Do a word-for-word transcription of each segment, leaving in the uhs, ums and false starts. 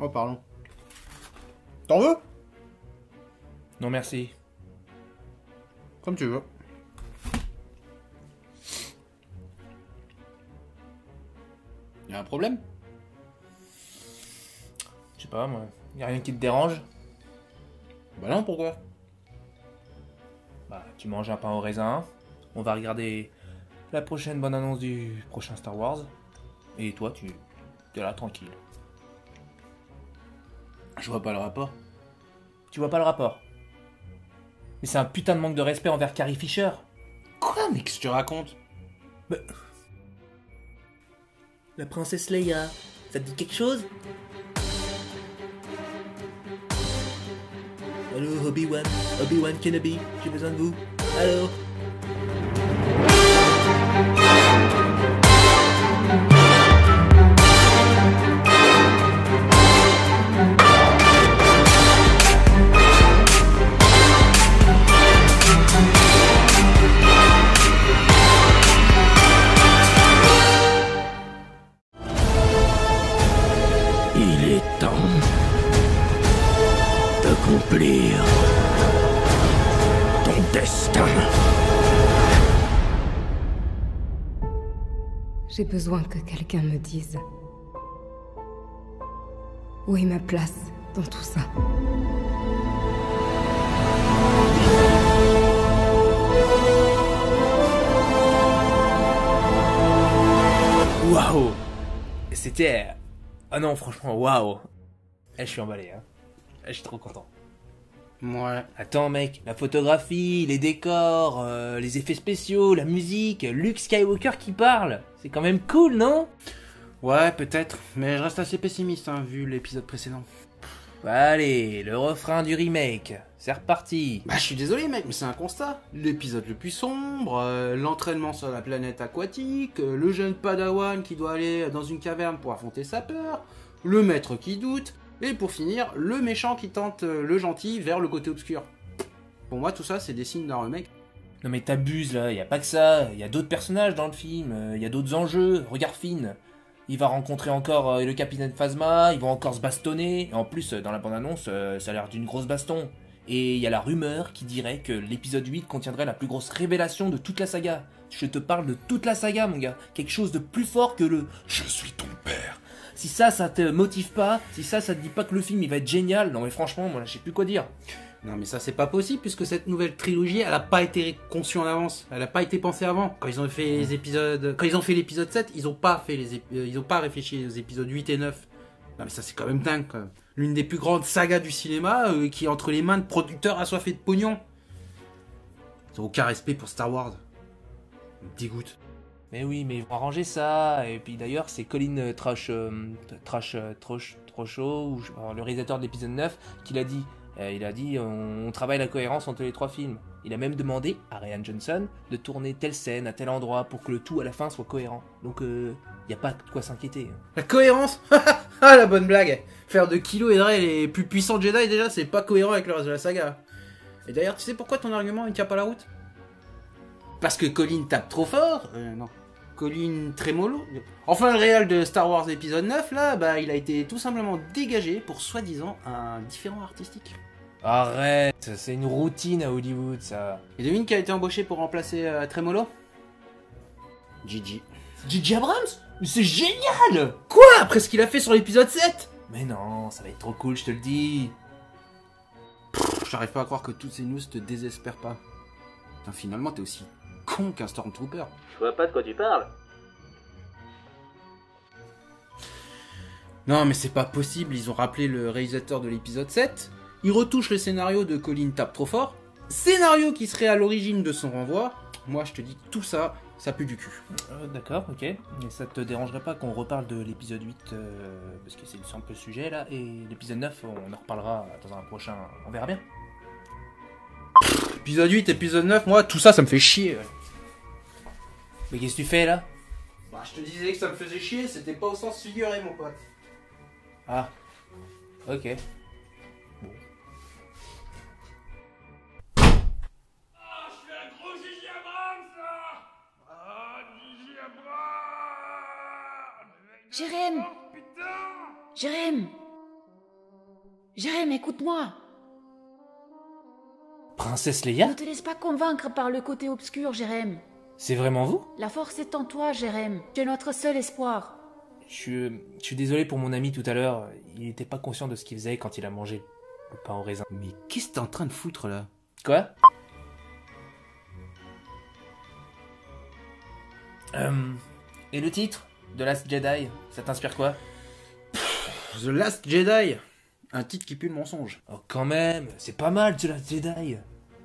Oh, pardon. T'en veux? Non, merci. Comme tu veux. Y'a un problème? Je sais pas, moi. Y'a rien qui te dérange? Bah non, pourquoi? Bah, tu manges un pain au raisin. On va regarder la prochaine bonne annonce du prochain Star Wars. Et toi, tu t'es là tranquille. Je vois pas le rapport. Tu vois pas le rapport? Mais c'est un putain de manque de respect envers Carrie Fisher. Quoi, mais qu'est-ce que tu racontes? Bah... La princesse Leia, ça te dit quelque chose? Allô, Obi-Wan, Obi-Wan Kenobi, j'ai besoin de vous. Allô? Ton destin. J'ai besoin que quelqu'un me dise où est ma place dans tout ça. Waouh! C'était... Ah non, franchement, waouh! Je suis emballé, hein. Je suis trop content. Ouais. Attends mec, la photographie, les décors, euh, les effets spéciaux, la musique, Luke Skywalker qui parle, c'est quand même cool, non? Ouais, peut-être, mais je reste assez pessimiste, hein, vu l'épisode précédent. Pff, allez, le refrain du remake, c'est reparti. Bah je suis désolé mec, mais c'est un constat. L'épisode le plus sombre, euh, l'entraînement sur la planète aquatique, euh, le jeune padawan qui doit aller dans une caverne pour affronter sa peur, le maître qui doute... Et pour finir, le méchant qui tente le gentil vers le côté obscur. Pour moi, tout ça, c'est des signes d'un remake. Non mais t'abuses là, y a pas que ça, y a d'autres personnages dans le film, y a d'autres enjeux. Regarde Finn, il va rencontrer encore le capitaine Phasma, ils vont encore se bastonner. Et en plus, dans la bande-annonce, ça a l'air d'une grosse baston. Et y a la rumeur qui dirait que l'épisode huit contiendrait la plus grosse révélation de toute la saga. Je te parle de toute la saga, mon gars. Quelque chose de plus fort que le « Je suis ton père ». Si ça, ça te motive pas, si ça, ça te dit pas que le film il va être génial, non mais franchement, moi là, je sais plus quoi dire. Non mais ça c'est pas possible puisque cette nouvelle trilogie, elle a pas été conçue en avance, elle a pas été pensée avant. Quand ils ont fait les épisodes, quand ils ont fait l'épisode sept, ils ont pas fait les, ép... ils ont pas réfléchi aux épisodes huit et neuf. Non mais ça c'est quand même dingue. L'une des plus grandes sagas du cinéma euh, qui est entre les mains de producteurs assoiffés de pognon. Ils ont aucun respect pour Star Wars. Ils me dégoûtent. Mais oui, mais ils vont arranger ça, et puis d'ailleurs, c'est Colin Trash, euh, Trash, Trash, Trosho, le réalisateur de l'épisode neuf, qui l'a dit. Euh, il a dit, on, on travaille la cohérence entre les trois films. Il a même demandé à Rian Johnson de tourner telle scène à tel endroit pour que le tout à la fin soit cohérent. Donc, il euh, n'y a pas de quoi s'inquiéter. La cohérence? Ah, la bonne blague! Faire de Kylo et de Rey les plus puissants Jedi, déjà, c'est pas cohérent avec le reste de la saga. Et d'ailleurs, tu sais pourquoi ton argument ne tient pas la route? Parce que Colin tape trop fort? Euh, non. Colin Tremolo. Enfin, le réel de Star Wars épisode neuf, là, bah, il a été tout simplement dégagé pour soi-disant un différent artistique. Arrête, c'est une routine à Hollywood, ça. Et devine qui a été embauché pour remplacer euh, Tremolo? Gigi. Gigi Abrams? Mais c'est génial! Quoi? Après ce qu'il a fait sur l'épisode sept? Mais non, ça va être trop cool, je te le dis. J'arrive pas à croire que toutes ces news te désespèrent pas. Putain, finalement, t'es aussi... con qu'un Stormtrooper. Je vois pas de quoi tu parles. Non mais c'est pas possible, ils ont rappelé le réalisateur de l'épisode sept, ils retouchent le scénario de Colin tape trop fort, scénario qui serait à l'origine de son renvoi. Moi je te dis tout ça, ça pue du cul. Euh, D'accord, ok. Mais ça te dérangerait pas qu'on reparle de l'épisode huit, euh, parce que c'est le simple sujet là, et l'épisode neuf on en reparlera dans un prochain, on verra bien. Épisode huit, épisode neuf, moi tout ça ça me fait chier. Mais qu'est-ce que tu fais là? Bah je te disais que ça me faisait chier, c'était pas au sens figuré mon pote. Ah, ok. Bon. Ah, je suis un gros Gigi Abrams là. Ah, Gigi Abrams. Jérém. Oh putain Jérém. Jérém, écoute-moi. Princesse Leia? Ne te laisse pas convaincre par le côté obscur, Jérém. C'est vraiment vous? La force est en toi, Jérém. Tu es notre seul espoir. Je, je suis désolé pour mon ami tout à l'heure. Il n'était pas conscient de ce qu'il faisait quand il a mangé le pain au raisin. Mais qu'est-ce que t'es en train de foutre, là? Quoi? Euh, et le titre The Last Jedi, ça t'inspire quoi? Pff, The Last Jedi. Un titre qui pue le mensonge. Oh, quand même, c'est pas mal The Last Jedi.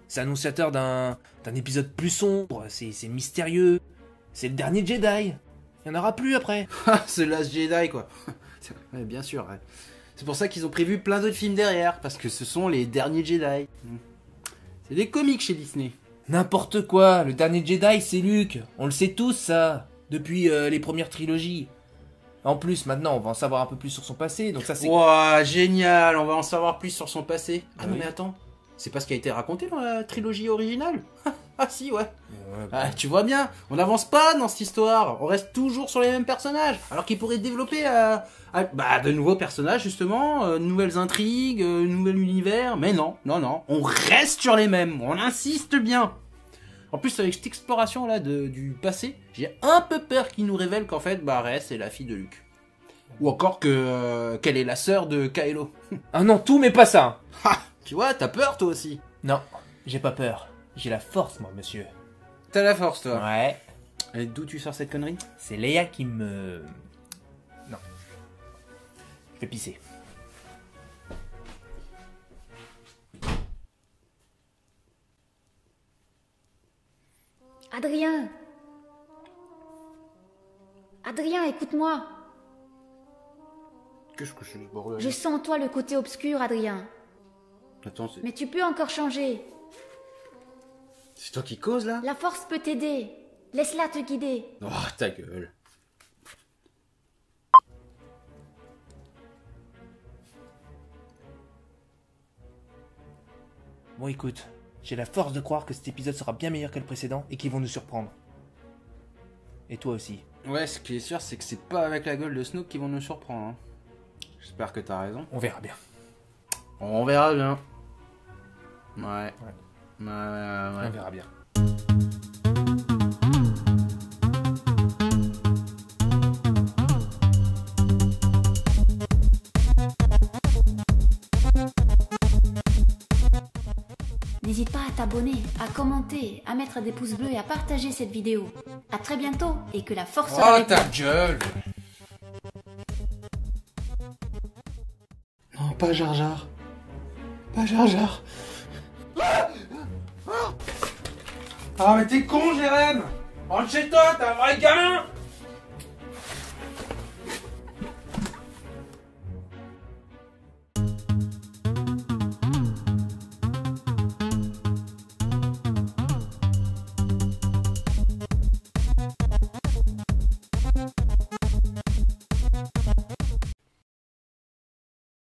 C'est annonciateur d'un d'un épisode plus sombre, c'est mystérieux. C'est le dernier Jedi. Il n'y en aura plus après. The Last Jedi, quoi. Ouais, bien sûr, ouais. C'est pour ça qu'ils ont prévu plein d'autres films derrière, parce que ce sont les derniers Jedi. C'est des comics chez Disney. N'importe quoi, le dernier Jedi, c'est Luke. On le sait tous, ça, depuis euh, les premières trilogies. En plus, maintenant, on va en savoir un peu plus sur son passé, donc ça c'est... Wouah, génial, on va en savoir plus sur son passé. Ah, ah non, oui. Mais attends, c'est pas ce qui a été raconté dans la trilogie originale? Ah si, ouais. ouais bah... ah, tu vois bien, on n'avance pas dans cette histoire, on reste toujours sur les mêmes personnages, alors qu'ils pourraient développer euh, à, bah, de nouveaux personnages, justement, euh, nouvelles intrigues, euh, nouvel univers, mais non, non, non, on reste sur les mêmes, on insiste bien. En plus, avec cette exploration là de, du passé, j'ai un peu peur qu'il nous révèle qu'en fait, bah, Rey, c'est la fille de Luke. Ou encore que euh, qu'elle est la sœur de Kylo. Ah non, tout mais pas ça. Ha, tu vois, t'as peur toi aussi? Non, j'ai pas peur. J'ai la force, moi, monsieur. T'as la force, toi? Ouais. Et d'où tu sors cette connerie? C'est Leia qui me... Non. Je vais pisser. Adrien, Adrien, écoute-moi. Qu'est-ce que je suis, bordel? Je sens en toi le côté obscur, Adrien. Attends, c'est... Mais tu peux encore changer. C'est toi qui cause, là? La force peut t'aider. Laisse-la te guider. Oh, ta gueule. Bon, écoute. J'ai la force de croire que cet épisode sera bien meilleur que le précédent et qu'ils vont nous surprendre. Et toi aussi. Ouais, ce qui est sûr, c'est que c'est pas avec la gueule de Snoop qu'ils vont nous surprendre. Hein. J'espère que t'as raison. On verra bien. On verra bien. Ouais. Ouais, ouais, ouais. On verra bien. N'hésite pas à t'abonner, à commenter, à mettre des pouces bleus et à partager cette vidéo. A très bientôt et que la force soit avec toi. Oh ta gueule! Non, pas Jar Jar. Pas Jar Jar. Ah mais t'es con, Jérém! Rentre chez toi, t'es un vrai gamin!